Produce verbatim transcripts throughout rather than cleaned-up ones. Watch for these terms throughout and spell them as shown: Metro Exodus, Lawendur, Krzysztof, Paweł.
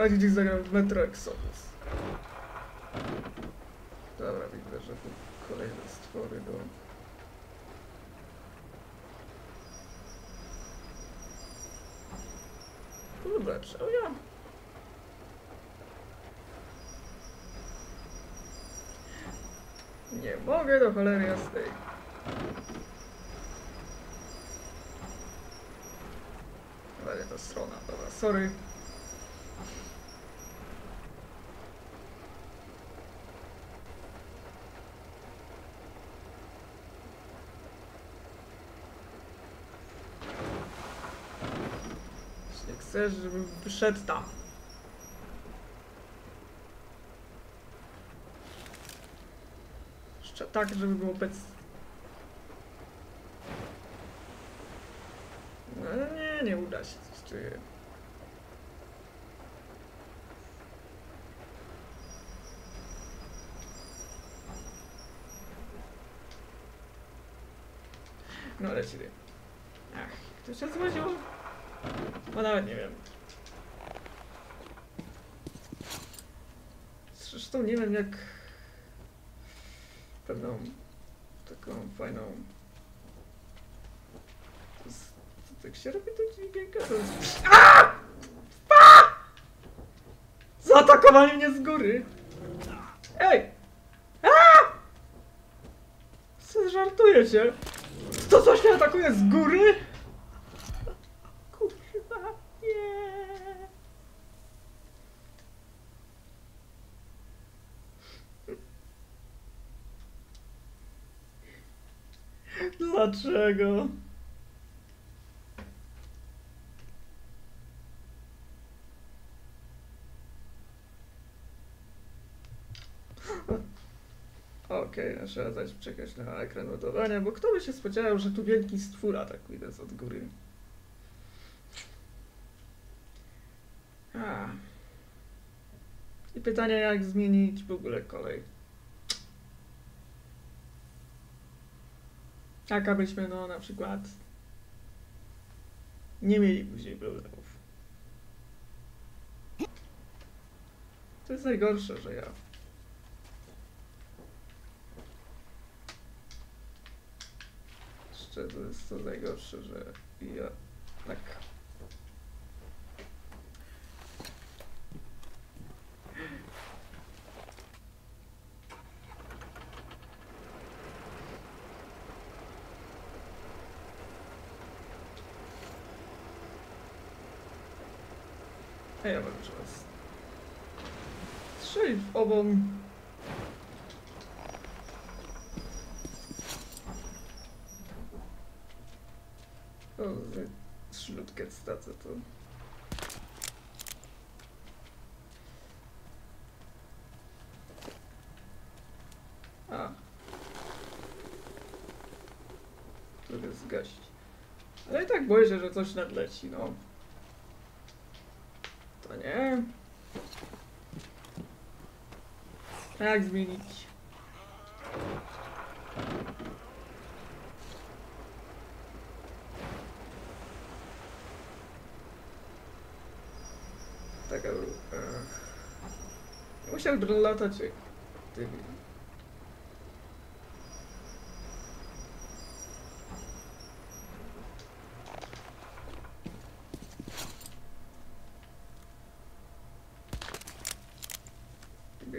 A dziś zagram w Metro Exodus. Dobra, widzę, że tu kolejne stwory do... Kurde, czemu ja? Nie mogę do cholery jasnej. Ale nie ta strona, dobra, sorry. Chcesz, żebym wyszedł tam. Jeszcze tak, żeby było pec... No nie, nie uda się, coś czuję. No leci. Ach, to się złożyło. No nawet nie wiem. Zresztą nie wiem jak pewną taką fajną... To jest... To tak się robi tą dźwiękę? To jest... Aaaa! Aaaa! Zaatakowali mnie z góry! Ej! Aaaa! Żartujecie? To coś mnie atakuje z góry? Dlaczego? Okej, okay, trzeba zaś czekać na ekran ładowania, bo kto by się spodziewał, że tu wielki stwór atakuje nas od góry. A. I pytanie, jak zmienić w ogóle kolej. Tak, abyśmy, no, na przykład nie mieli później problemów. To jest najgorsze, że ja... Jeszcze to jest to najgorsze, że ja... Tak. Ej, ja mam czas. Strzelić w obom. O, trzylutkę stacę to. A. Trochę zgasić. Ale i tak boję się, że coś nadleci, no. Nie. Jak zmienić? Tak, e, musiał latać tymi.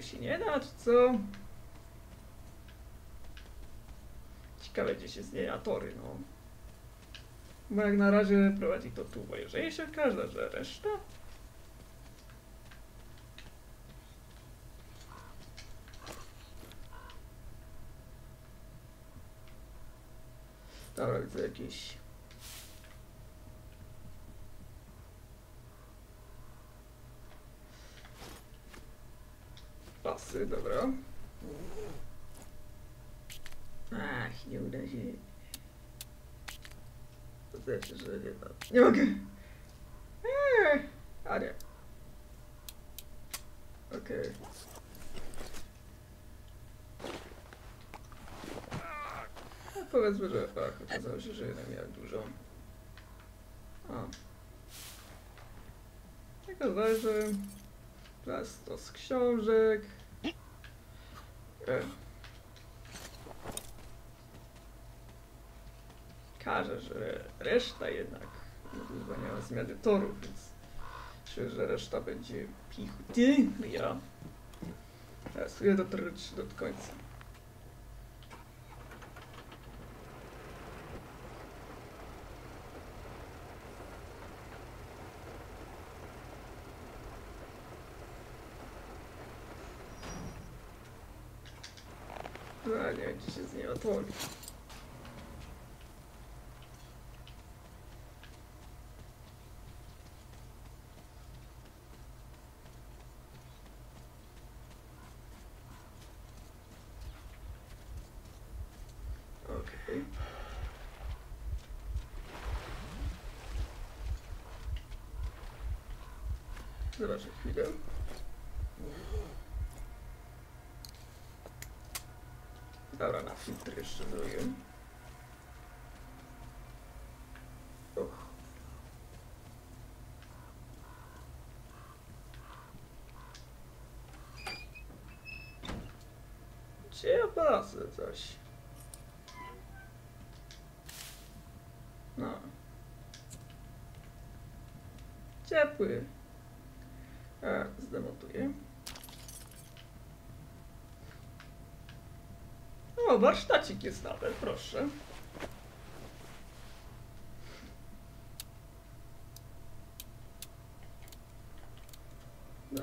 Się nie da, czy co? Ciekawe, gdzie się zmienia tory, no. Bo jak na razie prowadzi to tu, bo jeżeli się okaże, że reszta... Dobra, widzę jakiś... Pasy, dobra. Ach, nie uda się. Zdaje się, że nie da. Nie mogę. Eee, a nie. Okej. Okay. Powiedzmy, że... Ach, okazało się, że jednak miałem dużo. A. Tak, zdaje się, że... Prosto z książek. Każe, że reszta jednak zwalniała z medytorów, więc myślę, że reszta będzie pichuty. Ja rasuję do dotrwać do końca. A nie będzie się z niej otworzyć. Okej. Zobaczę chwilę. Dobra, na filtr jeszcze zrobię. Gdzie ja pasę coś? No. Ciepły. A, zdemontuję. O, warsztacik jest nawet, proszę. No.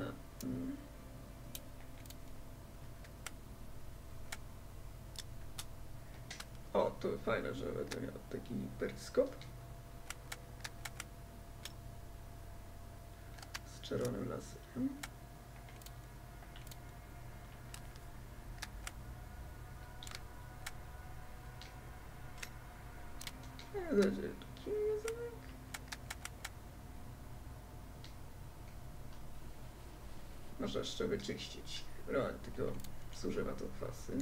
O, to fajne, że będę miał taki peryskop. Z czerwonym laserem. Można jeszcze wyczyścić. No, tylko zużywa to kwasy.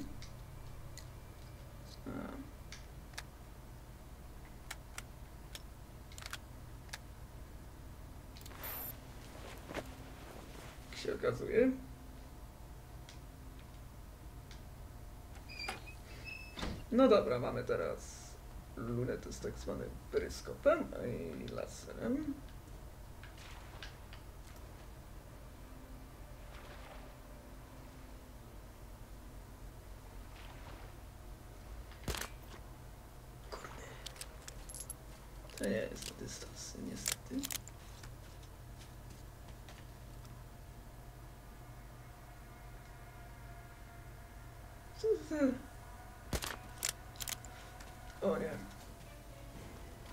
Jak się okazuje. No dobra, mamy teraz lunetę z tak zwanym peryskopem i laserem. Kurde. To nie jest na dystansie, niestety. Co za... O nie.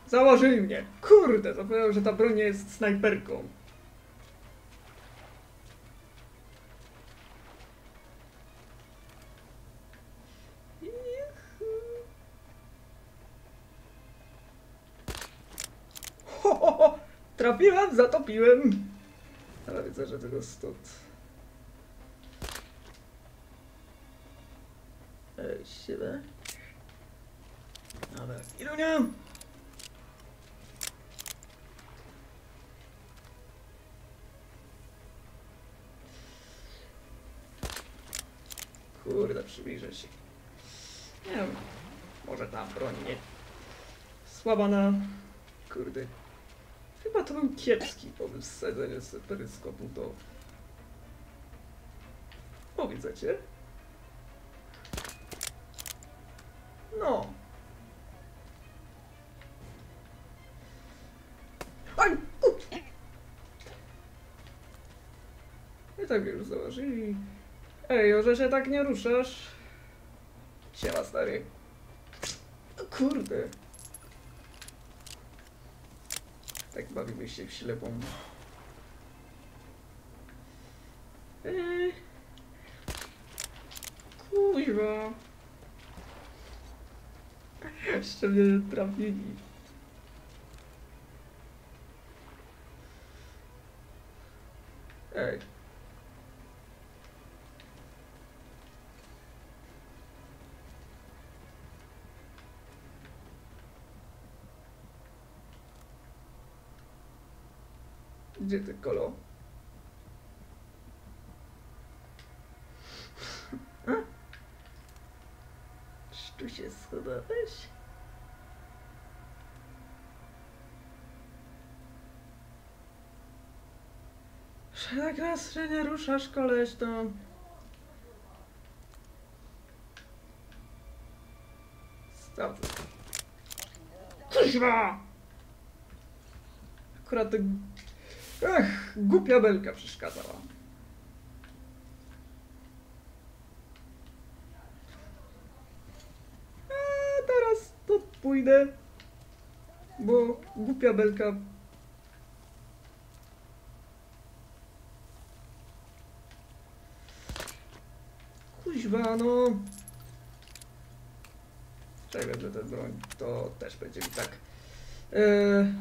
Założyli mnie. Kurde, zapomniałem, że ta broń jest snajperką. Ho, ho, ho. Trafiłem, zatopiłem. Ale widzę, że tego stąd. Ej, siebie. Ale ironia! Kurde, przybliżę się. Nie wiem, może tam broń nie. Słaba na... Kurde. Chyba to był kiepski pomysł wsadzenia z peryskopu do... O, widzę cię? No. I tak już założyli. Ej, może się tak nie ruszasz? Siema, stary. O kurde. Tak bawimy się w ślepą. Eee. Kurwa. Jeszcze mnie trafili. Ej. Gdzie ty, kolo? wszystko, no wiesz. Jak raz się nie ruszasz, koleś, to... Stop. Kuźwa! Akurat to... Ech, głupia belka przeszkadzała. A teraz to pójdę, bo głupia belka... Kuźwa, no... Czekaj, że ten broń to też będzie mi tak... Yy...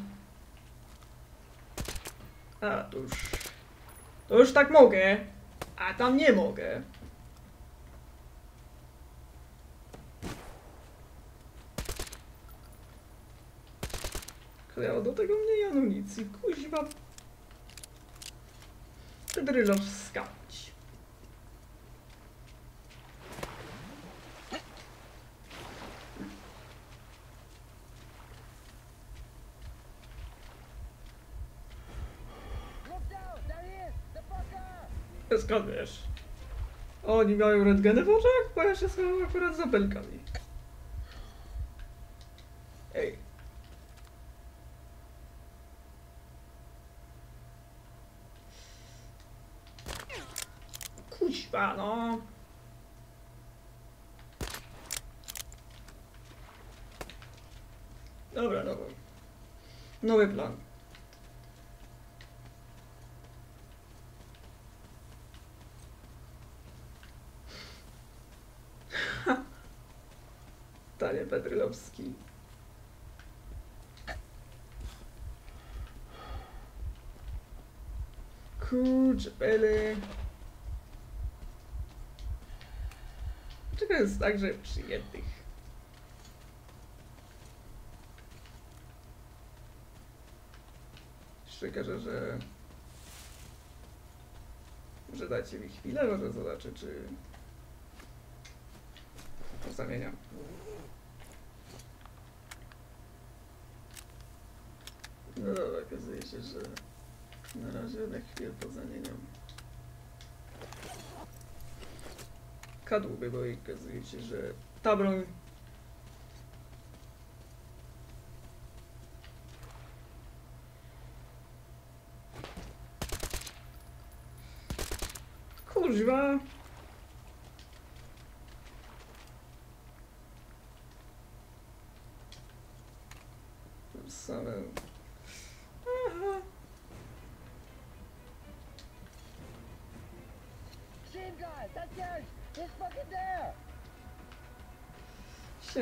A, to już... To już tak mogę, a tam nie mogę. Klejało do tego mniej amunicji, kuźwa... Pedrylowska. Skąd wiesz? Oni mają rentgeny w oczach? Bo ja się schowałem akurat za belkami. Ej. Kuźwa, no. Dobra, dobra. Nowy plan. Pedrylowski. Kurczę, pele. Dlaczego jest tak, że przyjętych? Jeszcze każę, że... Może dajcie mi chwilę, może zobaczę, czy... To zamieniam. No dobra, okazuje się, że na razie na chwilę to zamieniam. Kadłuby, bo i okazuje się, że ta broń... Kurwa! Same...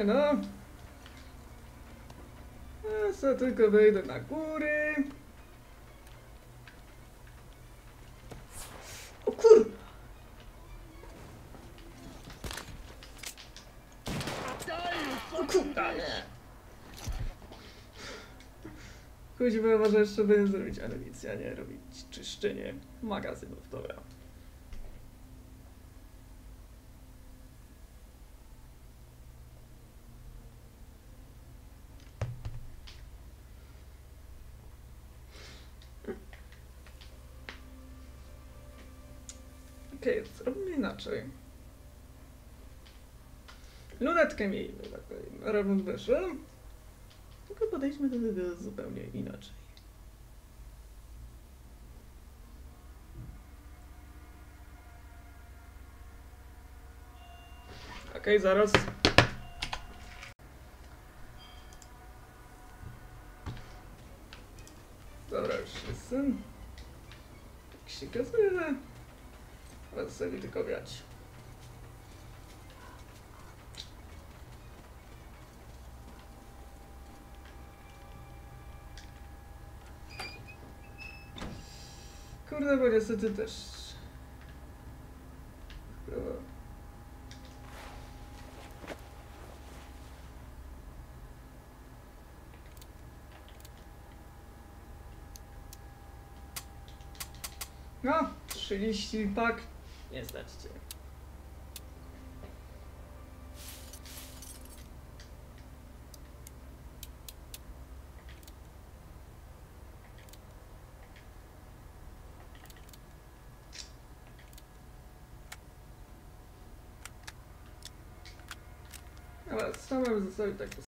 No, ja sobie tylko wejdę na góry. O kur... O kurwa, nie. Kuźwa, może jeszcze będę zrobić amunicja, nie robić czyszczenie magazynów, dobra. Okej, okay, zrobimy inaczej. Lunetkę miejmy taką, robimy wyższe. Tylko podejdźmy do tego zupełnie inaczej. Okej, okay, zaraz. Dobra, już jestem. Tak się okazuje, że... Będę sobie tylko grać. Kurde, bo niestety też... Chyba. No, trzydzieści pak. Nie znaczcie. ale stałem zostawić tak